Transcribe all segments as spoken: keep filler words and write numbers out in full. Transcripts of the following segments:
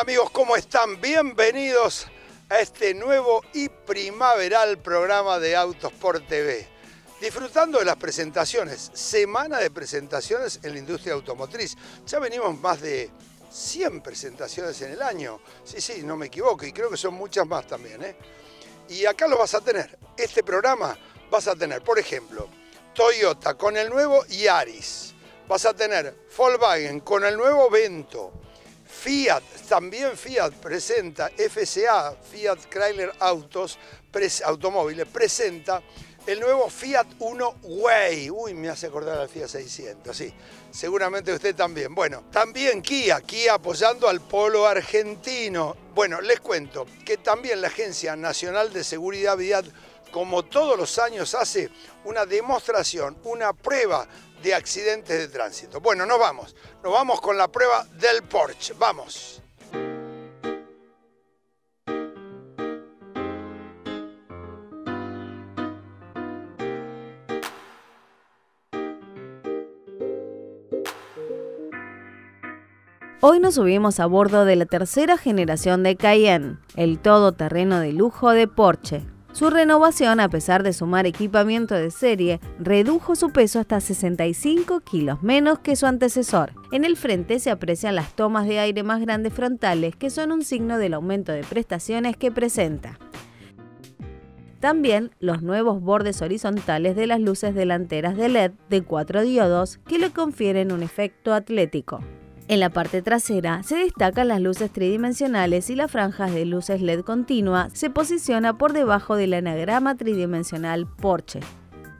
Hola amigos, ¿cómo están? Bienvenidos a este nuevo y primaveral programa de Autosport T V. Disfrutando de las presentaciones, semana de presentaciones en la industria automotriz. Ya venimos más de cien presentaciones en el año. Sí, sí, no me equivoco y creo que son muchas más también, ¿eh? Y acá lo vas a tener. Este programa vas a tener, por ejemplo, Toyota con el nuevo Yaris. Vas a tener Volkswagen con el nuevo Vento. Fiat, también Fiat presenta, F C A, Fiat Chrysler Autos, pres, Automóviles, presenta el nuevo Fiat Uno Way. Uy, me hace acordar al Fiat seiscientos, sí. Seguramente usted también. Bueno, también Kia, Kia apoyando al polo argentino. Bueno, les cuento que también la Agencia Nacional de Seguridad Vial, como todos los años, hace una demostración, una prueba de accidentes de tránsito. Bueno, nos vamos. Nos vamos con la prueba del Porsche. Vamos. Hoy nos subimos a bordo de la tercera generación de Cayenne, el todoterreno de lujo de Porsche. Su renovación, a pesar de sumar equipamiento de serie, redujo su peso hasta sesenta y cinco kilos menos que su antecesor. En el frente se aprecian las tomas de aire más grandes frontales, que son un signo del aumento de prestaciones que presenta. También los nuevos bordes horizontales de las luces delanteras de L E D de cuatro diodos que le confieren un efecto atlético. En la parte trasera se destacan las luces tridimensionales y las franjas de luces L E D continua se posiciona por debajo del anagrama tridimensional Porsche.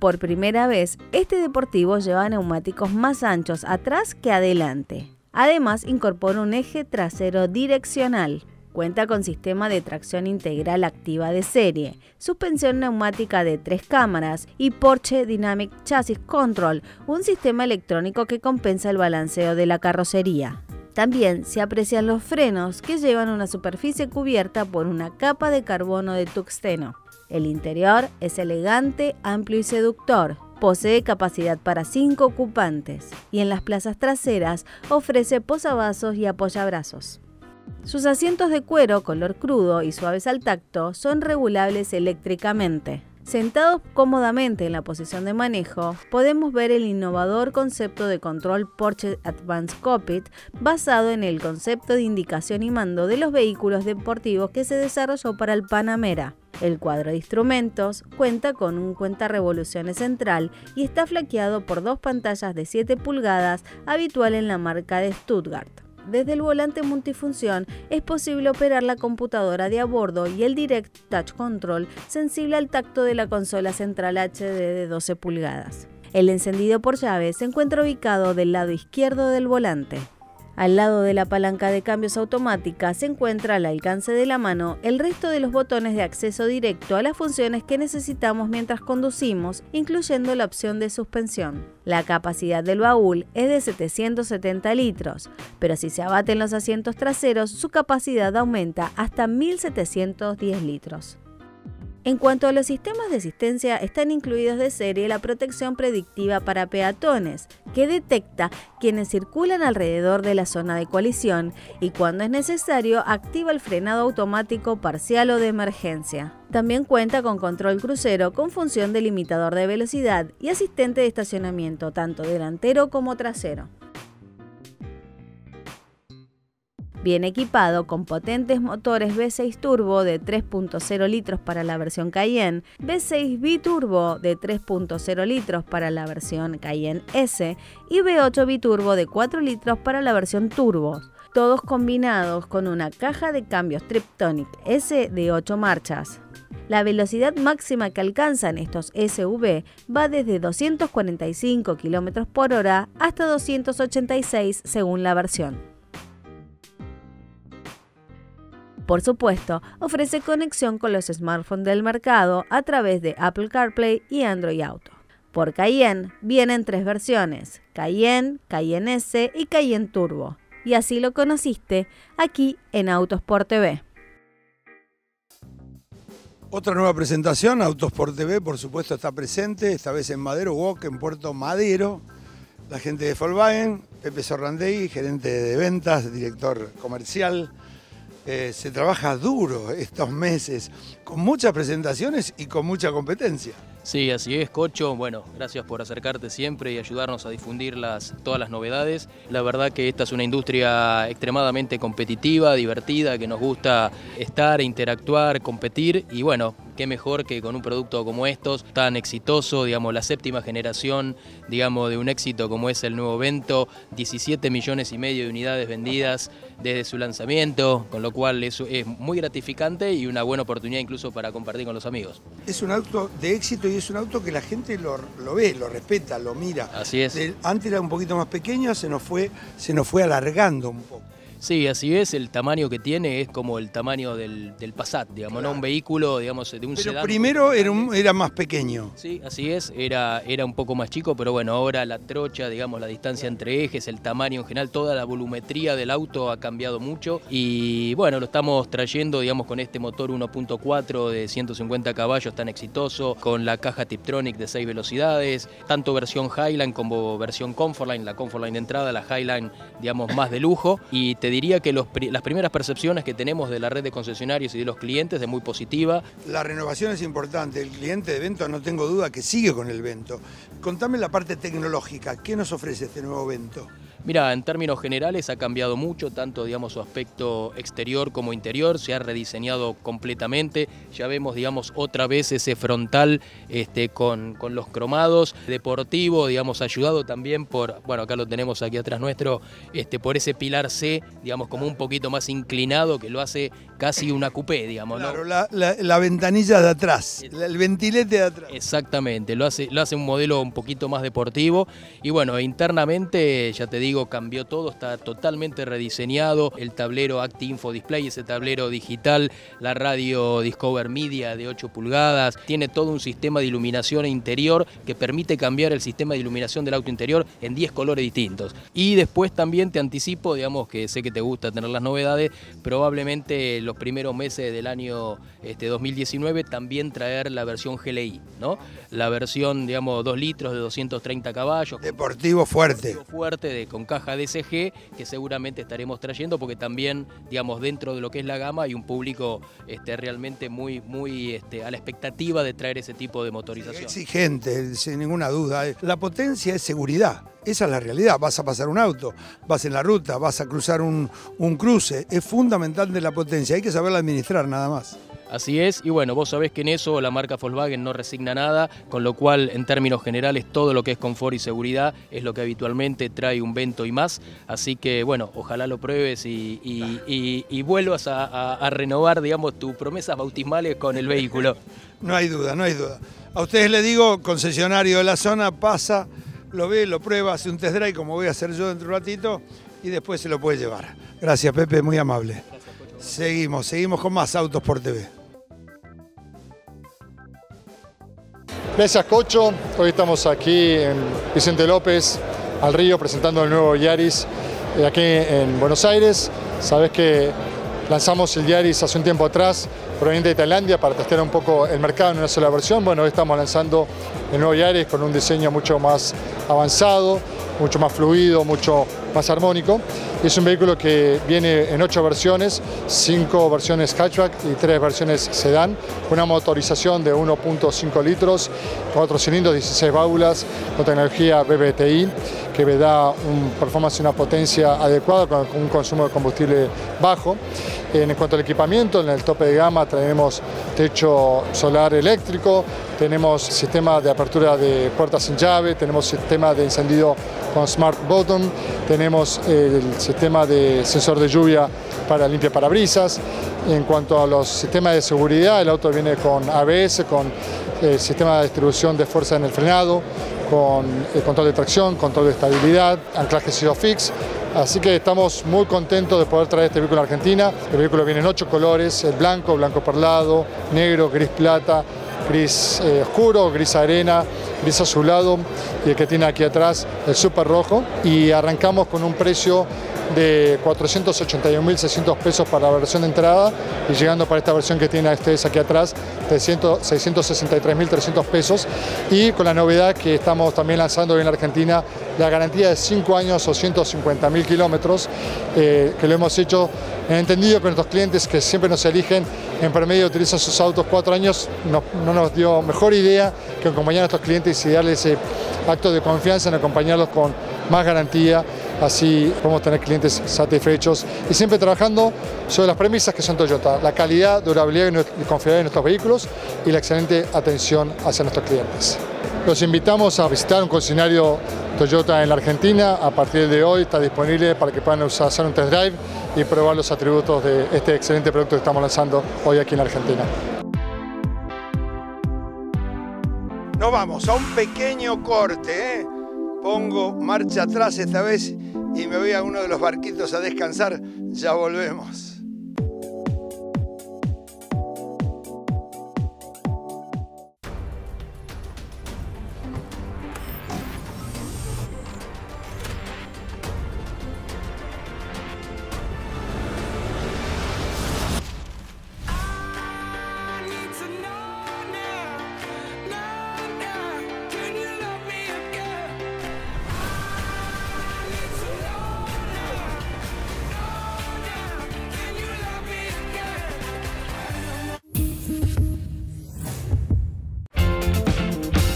Por primera vez, este deportivo lleva neumáticos más anchos atrás que adelante. Además, incorpora un eje trasero direccional. Cuenta con sistema de tracción integral activa de serie, suspensión neumática de tres cámaras y Porsche Dynamic Chassis Control, un sistema electrónico que compensa el balanceo de la carrocería. También se aprecian los frenos, que llevan una superficie cubierta por una capa de carbono de tuxteno. El interior es elegante, amplio y seductor. Posee capacidad para cinco ocupantes y en las plazas traseras ofrece posavasos y apoyabrazos. Sus asientos de cuero, color crudo y suaves al tacto, son regulables eléctricamente. Sentados cómodamente en la posición de manejo, podemos ver el innovador concepto de control Porsche Advanced Cockpit, basado en el concepto de indicación y mando de los vehículos deportivos que se desarrolló para el Panamera. El cuadro de instrumentos cuenta con un cuenta-revoluciones central y está flanqueado por dos pantallas de siete pulgadas, habitual en la marca de Stuttgart. Desde el volante multifunción es posible operar la computadora de a bordo y el Direct Touch Control sensible al tacto de la consola central H D de doce pulgadas. El encendido por llave se encuentra ubicado del lado izquierdo del volante. Al lado de la palanca de cambios automática se encuentra al alcance de la mano el resto de los botones de acceso directo a las funciones que necesitamos mientras conducimos, incluyendo la opción de suspensión. La capacidad del baúl es de setecientos setenta litros, pero si se abaten los asientos traseros, su capacidad aumenta hasta mil setecientos diez litros. En cuanto a los sistemas de asistencia, están incluidos de serie la protección predictiva para peatones, que detecta quienes circulan alrededor de la zona de colisión y cuando es necesario activa el frenado automático parcial o de emergencia. También cuenta con control crucero con función de limitador de velocidad y asistente de estacionamiento tanto delantero como trasero. Bien equipado con potentes motores V seis turbo de tres punto cero litros para la versión Cayenne, V seis biturbo de tres punto cero litros para la versión Cayenne S y V ocho biturbo de cuatro litros para la versión turbo, todos combinados con una caja de cambios Tiptronic S de ocho marchas. La velocidad máxima que alcanzan estos S U V va desde doscientos cuarenta y cinco kilómetros por hora hasta doscientos ochenta y seis según la versión. Por supuesto, ofrece conexión con los smartphones del mercado a través de Apple CarPlay y Android Auto. Por Cayenne vienen tres versiones, Cayenne, Cayenne S y Cayenne Turbo. Y así lo conociste aquí en Autosport T V. Otra nueva presentación, Autosport T V por supuesto está presente, esta vez en Madero Walk, en Puerto Madero. La gente de Volkswagen, Pepe Sorrondegui, gerente de ventas, director comercial. Eh, se trabaja duro estos meses, con muchas presentaciones y con mucha competencia. Sí, así es, Cocho. Bueno, gracias por acercarte siempre y ayudarnos a difundir las, todas las novedades. La verdad que esta es una industria extremadamente competitiva, divertida, que nos gusta estar, interactuar, competir y bueno, qué mejor que con un producto como estos, tan exitoso, digamos, la séptima generación, digamos, de un éxito como es el nuevo Vento, diecisiete millones y medio de unidades vendidas desde su lanzamiento, con lo cual eso es muy gratificante y una buena oportunidad incluso para compartir con los amigos. Es un auto de éxito y es un auto que la gente lo, lo ve, lo respeta, lo mira. Así es. Antes era un poquito más pequeño, se nos fue, se nos fue alargando un poco. Sí, así es, el tamaño que tiene es como el tamaño del, del Passat, digamos, claro. ¿No? Un vehículo, digamos, de un sedán. Pero primero era, un, era más pequeño. Sí, así es, era, era un poco más chico, pero bueno, ahora la trocha, digamos, la distancia entre ejes, el tamaño en general, toda la volumetría del auto ha cambiado mucho y bueno, lo estamos trayendo, digamos, con este motor uno punto cuatro de ciento cincuenta caballos tan exitoso, con la caja Tiptronic de seis velocidades, tanto versión Highline como versión Comfortline, la Comfortline de entrada, la Highline, digamos, más de lujo y te Te diría que los, las primeras percepciones que tenemos de la red de concesionarios y de los clientes es muy positiva. La renovación es importante, el cliente de Vento no tengo duda que sigue con el Vento. Contame la parte tecnológica, ¿qué nos ofrece este nuevo Vento? Mira, en términos generales ha cambiado mucho, tanto digamos su aspecto exterior como interior, se ha rediseñado completamente, ya vemos digamos otra vez ese frontal este, con, con los cromados, deportivo, digamos ayudado también por, bueno acá lo tenemos aquí atrás nuestro, este, por ese pilar C, digamos como un poquito más inclinado que lo hace casi una coupé, digamos, ¿no? Claro, la, la, la ventanilla de atrás, el, el ventilete de atrás. Exactamente, lo hace, lo hace un modelo un poquito más deportivo y bueno, internamente ya te digo, Digo, cambió todo, está totalmente rediseñado, el tablero Acti-Info Display, ese tablero digital, la radio Discover Media de ocho pulgadas, tiene todo un sistema de iluminación interior que permite cambiar el sistema de iluminación del auto interior en diez colores distintos. Y después también te anticipo, digamos que sé que te gusta tener las novedades, probablemente los primeros meses del año este, dos mil diecinueve también traer la versión G L I, ¿no? La versión, digamos, dos litros de doscientos treinta caballos. Deportivo fuerte. Deportivo fuerte de con caja D S G que seguramente estaremos trayendo porque también, digamos, dentro de lo que es la gama hay un público este, realmente muy, muy este, a la expectativa de traer ese tipo de motorización. Exigente, sin ninguna duda. La potencia es seguridad. Esa es la realidad, vas a pasar un auto, vas en la ruta, vas a cruzar un, un cruce, es fundamental de la potencia, hay que saberla administrar nada más. Así es, y bueno, vos sabés que en eso la marca Volkswagen no resigna nada, con lo cual en términos generales todo lo que es confort y seguridad es lo que habitualmente trae un Vento y más, así que bueno, ojalá lo pruebes y, y, claro. y, y vuelvas a, a, a renovar, digamos, tus promesas bautismales con el vehículo. No hay duda, no hay duda. A ustedes les digo, concesionario de la zona, pasa, lo ve, lo prueba, hace un test drive como voy a hacer yo dentro de un ratito y después se lo puede llevar. Gracias Pepe, muy amable. Gracias, Cocho. Seguimos, seguimos con más Autosport T V. Gracias Cocho, hoy estamos aquí en Vicente López, al Río, presentando el nuevo Yaris aquí en Buenos Aires. Sabés que lanzamos el Yaris hace un tiempo atrás, proveniente de Tailandia, para testear un poco el mercado en una sola versión. Bueno, hoy estamos lanzando el nuevo Yaris con un diseño mucho más avanzado, mucho más fluido, mucho más armónico. Es un vehículo que viene en ocho versiones, cinco versiones hatchback y tres versiones sedán. Una motorización de uno punto cinco litros, cuatro cilindros, dieciséis válvulas, con tecnología B B T I, que le da un performance y una potencia adecuada con un consumo de combustible bajo. En cuanto al equipamiento, en el tope de gama tenemos techo solar eléctrico, tenemos sistema de apertura de puertas sin llave, tenemos sistema de encendido con Smart Button, tenemos el sistema de sensor de lluvia para limpia parabrisas. En cuanto a los sistemas de seguridad, el auto viene con A B S, con el sistema de distribución de fuerza en el frenado, con el control de tracción, control de estabilidad, anclaje ISOFIX. Así que estamos muy contentos de poder traer este vehículo a Argentina. El vehículo viene en ocho colores, el blanco, blanco perlado, negro, gris plata, gris eh, oscuro, gris arena, gris azulado y el que tiene aquí atrás, el super rojo. Y arrancamos con un precio de cuatrocientos ochenta y un mil seiscientos pesos para la versión de entrada y llegando para esta versión que tienen ustedes aquí atrás de seiscientos sesenta y tres mil trescientos pesos, y con la novedad que estamos también lanzando hoy en la Argentina, la garantía de cinco años o ciento cincuenta mil kilómetros, eh, que lo hemos hecho, he entendido que nuestros clientes que siempre nos eligen, en promedio utilizan sus autos cuatro años, no, no nos dio mejor idea que acompañar a nuestros clientes y darles ese acto de confianza en acompañarlos con más garantía, así podemos tener clientes satisfechos y siempre trabajando sobre las premisas que son Toyota, la calidad, durabilidad y confiabilidad de nuestros vehículos y la excelente atención hacia nuestros clientes. Los invitamos a visitar un concesionario Toyota en la Argentina. A partir de hoy está disponible para que puedan usar, hacer un test drive y probar los atributos de este excelente producto que estamos lanzando hoy aquí en la Argentina. Nos vamos a un pequeño corte, ¿eh? Pongo marcha atrás esta vez y me voy a uno de los barquitos a descansar. Ya volvemos.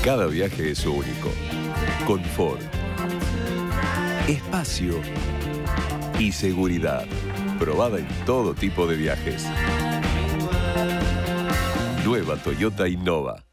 Cada viaje es único. Confort, espacio y seguridad. Probada en todo tipo de viajes. Nueva Toyota Innova.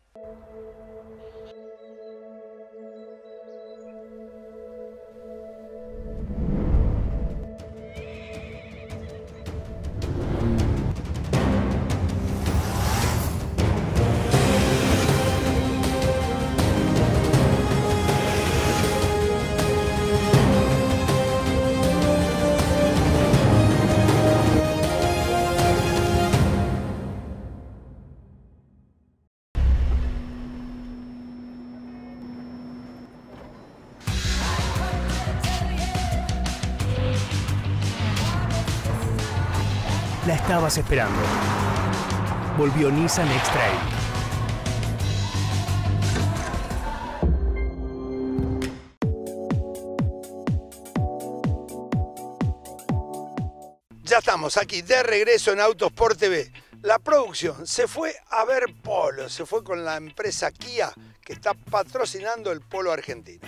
La estabas esperando. Volvió Nissan X-Trail. Ya estamos aquí de regreso en Autosport T V. La producción se fue a ver polo, se fue con la empresa Kia que está patrocinando el polo argentino.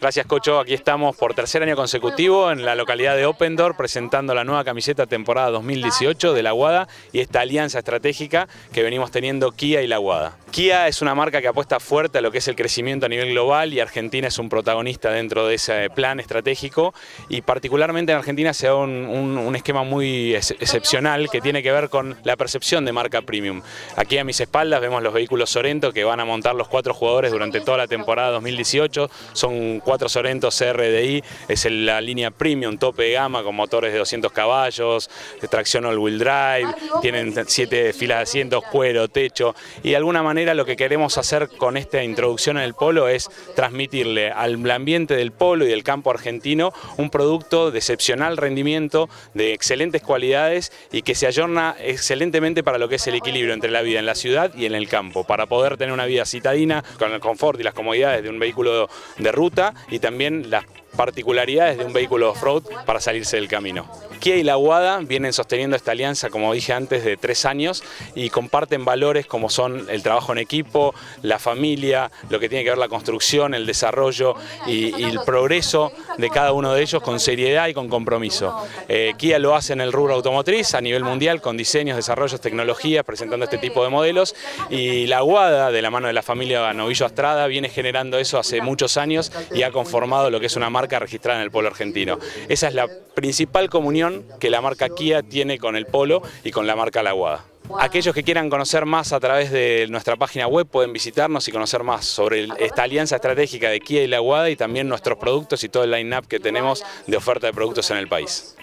Gracias, Cocho. Aquí estamos por tercer año consecutivo en la localidad de Oppendorf presentando la nueva camiseta temporada dos mil dieciocho de La Aguada y esta alianza estratégica que venimos teniendo Kia y La Aguada. Kia es una marca que apuesta fuerte a lo que es el crecimiento a nivel global y Argentina es un protagonista dentro de ese plan estratégico, y particularmente en Argentina se da un, un, un esquema muy ex excepcional que tiene que ver con la percepción de marca premium. Aquí a mis espaldas vemos los vehículos Sorento que van a montar los cuatro jugadores durante toda la temporada dos mil dieciocho. Son cuatro Cuatro Sorento C R D I, es la línea premium tope de gama con motores de doscientos caballos, de tracción all-wheel drive, tienen siete filas de asientos, cuero, techo, y de alguna manera lo que queremos hacer con esta introducción al polo es transmitirle al ambiente del polo y del campo argentino un producto de excepcional rendimiento, de excelentes cualidades y que se ayorna excelentemente para lo que es el equilibrio entre la vida en la ciudad y en el campo, para poder tener una vida citadina con el confort y las comodidades de un vehículo de ruta y también las particularidades de un vehículo off-road para salirse del camino. Kia y La Aguada vienen sosteniendo esta alianza, como dije antes, de tres años y comparten valores como son el trabajo en equipo, la familia, lo que tiene que ver la construcción, el desarrollo y, y el progreso de cada uno de ellos con seriedad y con compromiso. Eh, Kia lo hace en el rubro automotriz a nivel mundial con diseños, desarrollos, tecnologías, presentando este tipo de modelos, y La Aguada, de la mano de la familia Novillo Astrada, viene generando eso hace muchos años y ha conformado lo que es una marca registrada en el polo argentino. Esa es la principal comunión que la marca Kia tiene con el polo y con la marca La Aguada. Aquellos que quieran conocer más a través de nuestra página web pueden visitarnos y conocer más sobre esta alianza estratégica de Kia y La Aguada y también nuestros productos y todo el line-up que tenemos de oferta de productos en el país.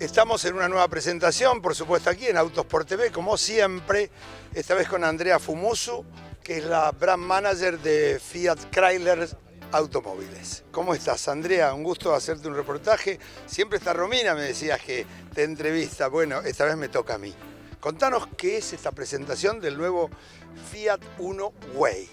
Estamos en una nueva presentación, por supuesto, aquí en Autosport T V, como siempre, esta vez con Andrea Fumuso, que es la brand manager de Fiat Chrysler Automóviles. ¿Cómo estás, Andrea? Un gusto hacerte un reportaje. Siempre está Romina, me decías que te entrevista. Bueno, esta vez me toca a mí. Contanos qué es esta presentación del nuevo Fiat Uno Way.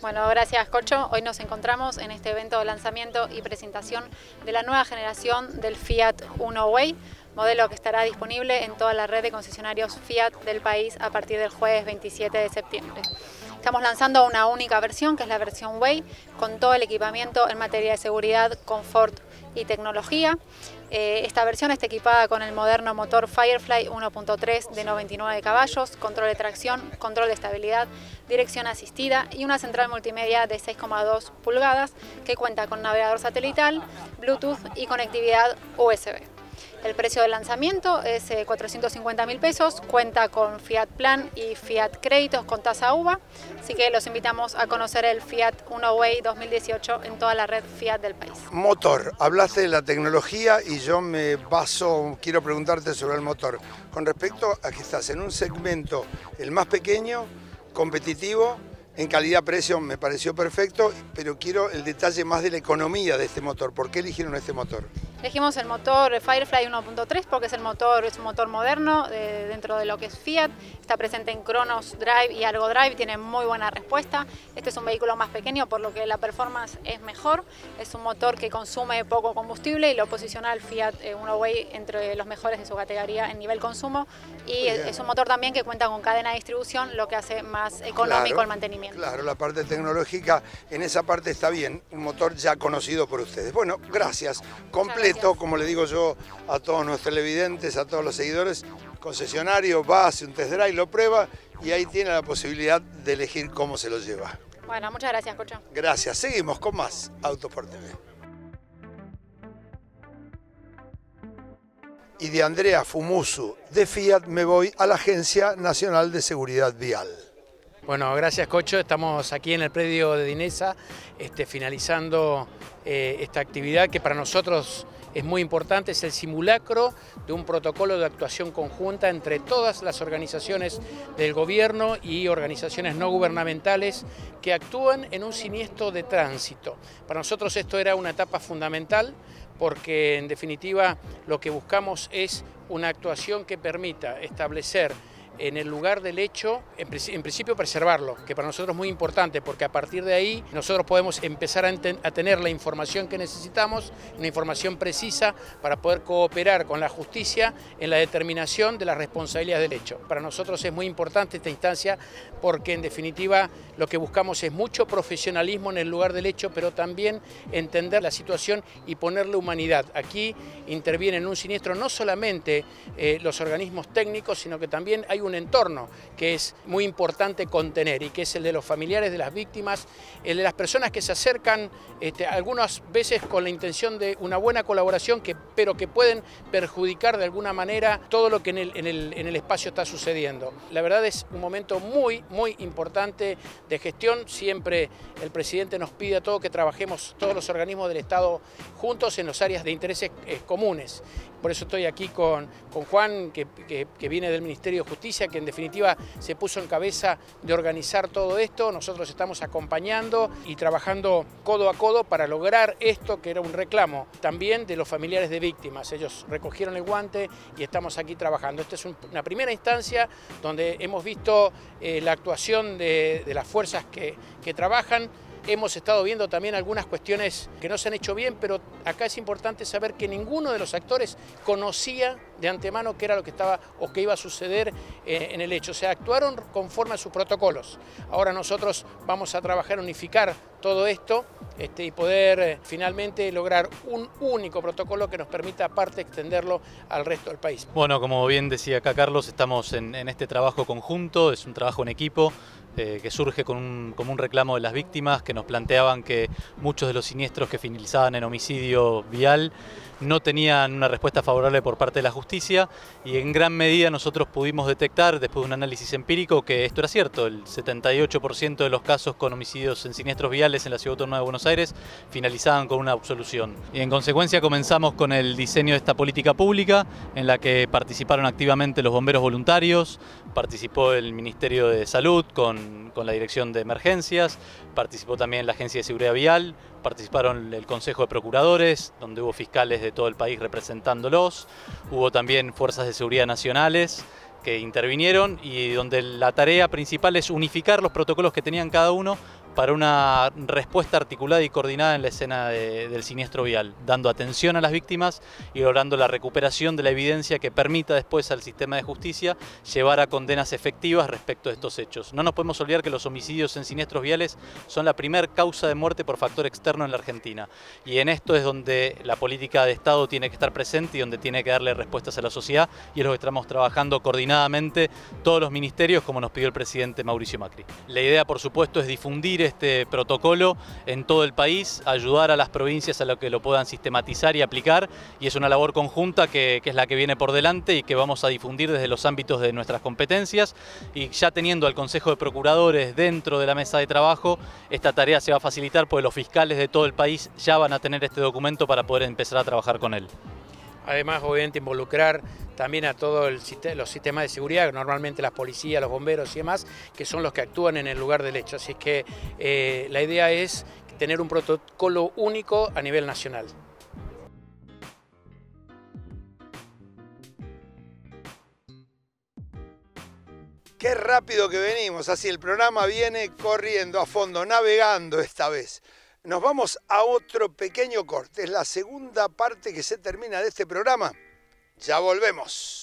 Bueno, gracias, Cocho. Hoy nos encontramos en este evento de lanzamiento y presentación de la nueva generación del Fiat Uno Way, modelo que estará disponible en toda la red de concesionarios Fiat del país a partir del jueves veintisiete de septiembre. Estamos lanzando una única versión, que es la versión Way, con todo el equipamiento en materia de seguridad, confort y tecnología. Eh, esta versión está equipada con el moderno motor Firefly uno punto tres de noventa y nueve caballos, control de tracción, control de estabilidad, dirección asistida y una central multimedia de seis coma dos pulgadas que cuenta con navegador satelital, Bluetooth y conectividad U S B. El precio de lanzamiento es eh, cuatrocientos cincuenta mil pesos, cuenta con Fiat Plan y Fiat Créditos con tasa UVA, así que los invitamos a conocer el Fiat Uno Way dos mil dieciocho en toda la red Fiat del país. Motor, hablaste de la tecnología y yo me baso, quiero preguntarte sobre el motor, con respecto a que estás en un segmento el más pequeño, competitivo, en calidad-precio me pareció perfecto, pero quiero el detalle más de la economía de este motor. ¿Por qué eligieron este motor? Elegimos el motor Firefly uno punto tres porque es, el motor, es un motor moderno de, dentro de lo que es Fiat. Está presente en Cronos Drive y Argo Drive, tiene muy buena respuesta. Este es un vehículo más pequeño, por lo que la performance es mejor. Es un motor que consume poco combustible y lo posiciona el Fiat Uno Way entre los mejores de su categoría en nivel consumo. Y es, es un motor también que cuenta con cadena de distribución, lo que hace más económico claro. el mantenimiento. Claro, la parte tecnológica en esa parte está bien, un motor ya conocido por ustedes. Bueno, gracias. Completo, gracias. Como le digo yo a todos nuestros televidentes, a todos los seguidores, concesionario va, hace un test drive, lo prueba y ahí tiene la posibilidad de elegir cómo se lo lleva. Bueno, muchas gracias, Cocho. Gracias. Seguimos con más Autosport T V. Y de Andrea Fumuso, de Fiat, me voy a la Agencia Nacional de Seguridad Vial. Bueno, gracias, Cocho. Estamos aquí en el predio de Dinesa este, finalizando eh, esta actividad que para nosotros es muy importante. Es el simulacro de un protocolo de actuación conjunta entre todas las organizaciones del gobierno y organizaciones no gubernamentales que actúan en un siniestro de tránsito. Para nosotros esto era una etapa fundamental porque, en definitiva, lo que buscamos es una actuación que permita establecer en el lugar del hecho, en principio preservarlo, que para nosotros es muy importante porque a partir de ahí nosotros podemos empezar a, a tener la información que necesitamos, una información precisa para poder cooperar con la justicia en la determinación de las responsabilidades del hecho. Para nosotros es muy importante esta instancia porque en definitiva lo que buscamos es mucho profesionalismo en el lugar del hecho, pero también entender la situación y ponerle humanidad. Aquí interviene en un siniestro no solamente eh, los organismos técnicos, sino que también hay un entorno que es muy importante contener y que es el de los familiares de las víctimas, el de las personas que se acercan este, algunas veces con la intención de una buena colaboración, que, pero que pueden perjudicar de alguna manera todo lo que en el, en, el, en el espacio está sucediendo. La verdad es un momento muy, muy importante de gestión. Siempre el presidente nos pide a todos que trabajemos todos los organismos del Estado juntos en las áreas de intereses eh, comunes. Por eso estoy aquí con, con Juan, que, que, que viene del Ministerio de Justicia, que en definitiva se puso en cabeza de organizar todo esto. Nosotros estamos acompañando y trabajando codo a codo para lograr esto que era un reclamo también de los familiares de víctimas. Ellos recogieron el guante y estamos aquí trabajando. Esta es un, una primera instancia donde hemos visto eh, la actuación de, de las fuerzas que, que trabajan. Hemos estado viendo también algunas cuestiones que no se han hecho bien, pero acá es importante saber que ninguno de los actores conocía de antemano qué era lo que estaba o qué iba a suceder eh, en el hecho. O sea, actuaron conforme a sus protocolos. Ahora nosotros vamos a trabajar, unificar todo esto este, y poder eh, finalmente lograr un único protocolo que nos permita aparte extenderlo al resto del país. Bueno, como bien decía acá Carlos, estamos en, en este trabajo conjunto, es un trabajo en equipo. Eh, que surge con un, como un reclamo de las víctimas que nos planteaban que muchos de los siniestros que finalizaban en homicidio vial no tenían una respuesta favorable por parte de la justicia y en gran medida nosotros pudimos detectar después de un análisis empírico que esto era cierto, el setenta y ocho por ciento de los casos con homicidios en siniestros viales en la Ciudad Autónoma de Buenos Aires finalizaban con una absolución. Y en consecuencia comenzamos con el diseño de esta política pública en la que participaron activamente los bomberos voluntarios, participó el Ministerio de Salud con con, con la Dirección de Emergencias, participó también la Agencia de Seguridad Vial, participaron el Consejo de Procuradores, donde hubo fiscales de todo el país representándolos, hubo también fuerzas de seguridad nacionales que intervinieron y donde la tarea principal es unificar los protocolos que tenían cada uno para una respuesta articulada y coordinada en la escena de, del siniestro vial, dando atención a las víctimas y logrando la recuperación de la evidencia que permita después al sistema de justicia llevar a condenas efectivas respecto de estos hechos. No nos podemos olvidar que los homicidios en siniestros viales son la primera causa de muerte por factor externo en la Argentina, y en esto es donde la política de Estado tiene que estar presente y donde tiene que darle respuestas a la sociedad, y es lo que estamos trabajando coordinadamente todos los ministerios, como nos pidió el presidente Mauricio Macri. La idea, por supuesto, es difundir este protocolo en todo el país, ayudar a las provincias a lo que lo puedan sistematizar y aplicar, y es una labor conjunta que, que es la que viene por delante y que vamos a difundir desde los ámbitos de nuestras competencias, y ya teniendo al Consejo de Procuradores dentro de la mesa de trabajo, esta tarea se va a facilitar porque los fiscales de todo el país ya van a tener este documento para poder empezar a trabajar con él. Además, obviamente, involucrar también a todos los sistemas de seguridad, normalmente las policías, los bomberos y demás, que son los que actúan en el lugar del hecho. Así que eh, la idea es tener un protocolo único a nivel nacional. Qué rápido que venimos, así el programa viene corriendo a fondo, navegando esta vez. Nos vamos a otro pequeño corte, es la segunda parte que se termina de este programa. Ya volvemos.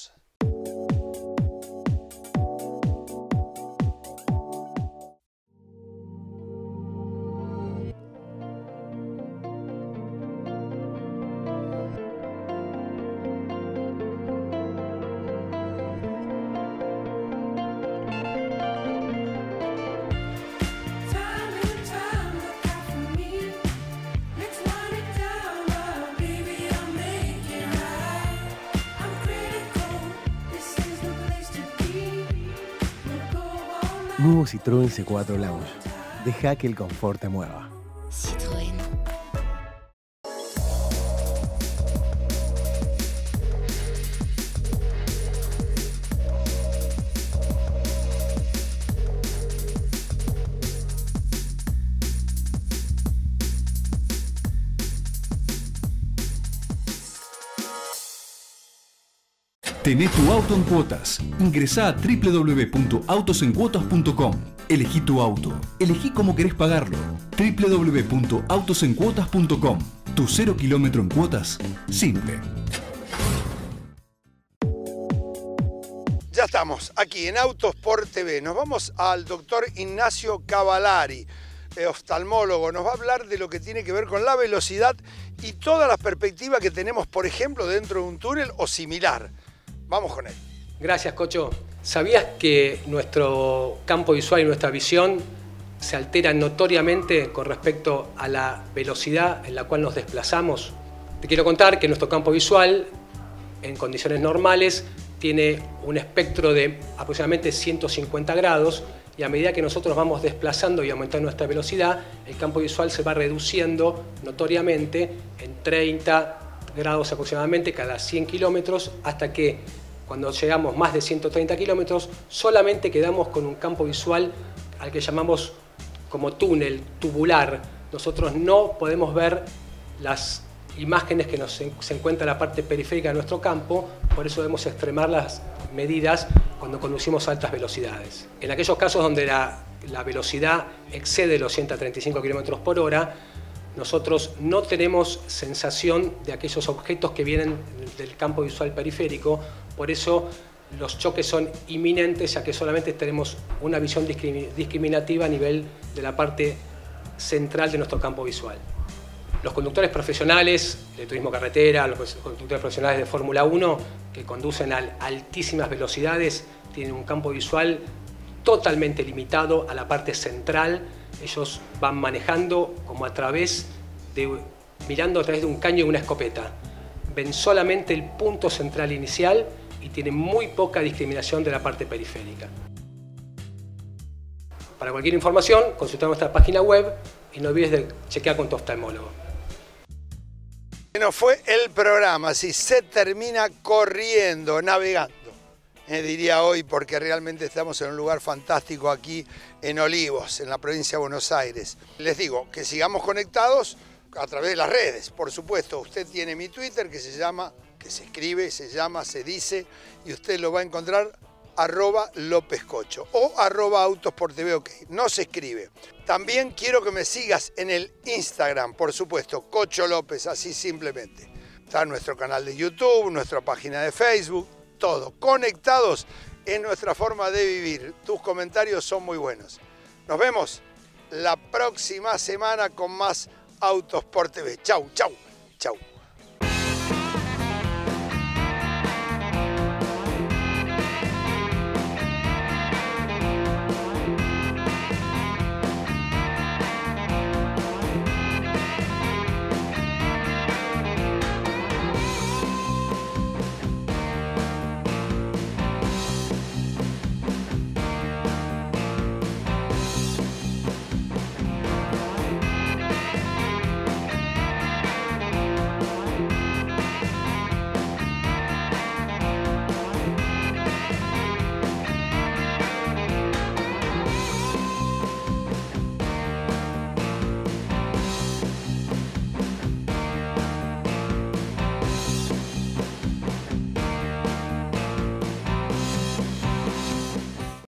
Nuevo Citroën C cuatro Lounge. Deja que el confort te mueva. Citroën. Tenés tu auto en cuotas. Ingresá a w w w punto autos en cuotas punto com. Elegí tu auto. Elegí cómo querés pagarlo. w w w punto autos en cuotas punto com. Tu cero kilómetro en cuotas. Simple. Ya estamos aquí en Autosport T V. Nos vamos al doctor Ignacio Cavallari, oftalmólogo. Nos va a hablar de lo que tiene que ver con la velocidad y todas las perspectivas que tenemos, por ejemplo, dentro de un túnel o similar. Vamos con él. Gracias, Cocho. ¿Sabías que nuestro campo visual y nuestra visión se alteran notoriamente con respecto a la velocidad en la cual nos desplazamos? Te quiero contar que nuestro campo visual, en condiciones normales, tiene un espectro de aproximadamente ciento cincuenta grados, y a medida que nosotros vamos desplazando y aumentando nuestra velocidad, el campo visual se va reduciendo notoriamente en treinta grados aproximadamente cada cien kilómetros, hasta que cuando llegamos más de ciento treinta kilómetros, solamente quedamos con un campo visual al que llamamos como túnel, tubular. Nosotros no podemos ver las imágenes que nos, se encuentra en la parte periférica de nuestro campo, por eso debemos extremar las medidas cuando conducimos a altas velocidades. En aquellos casos donde la, la velocidad excede los ciento treinta y cinco kilómetros por hora, nosotros no tenemos sensación de aquellos objetos que vienen del campo visual periférico, por eso los choques son inminentes, ya que solamente tenemos una visión discriminativa a nivel de la parte central de nuestro campo visual. Los conductores profesionales de turismo carretera, los conductores profesionales de Fórmula uno, que conducen a altísimas velocidades, tienen un campo visual totalmente limitado a la parte central. Ellos van manejando como a través de, mirando a través de un caño y una escopeta. Ven solamente el punto central inicial y tienen muy poca discriminación de la parte periférica. Para cualquier información, consulta nuestra página web y no olvides de chequear con tu oftalmólogo. Bueno, fue el programa, si se termina corriendo, navegando. eh, diría hoy, porque realmente estamos en un lugar fantástico aquí en Olivos, en la provincia de Buenos Aires. Les digo que sigamos conectados a través de las redes, por supuesto. Usted tiene mi Twitter que se llama, que se escribe, se llama, se dice, y usted lo va a encontrar arroba López Cocho o arroba Autosport T V, ok, no se escribe. También quiero que me sigas en el Instagram, por supuesto, Cocho López, así simplemente. Está nuestro canal de YouTube, nuestra página de Facebook, todo. Conectados en nuestra forma de vivir. Tus comentarios son muy buenos. Nos vemos la próxima semana con más Autosport T V. Chau, chau, chau.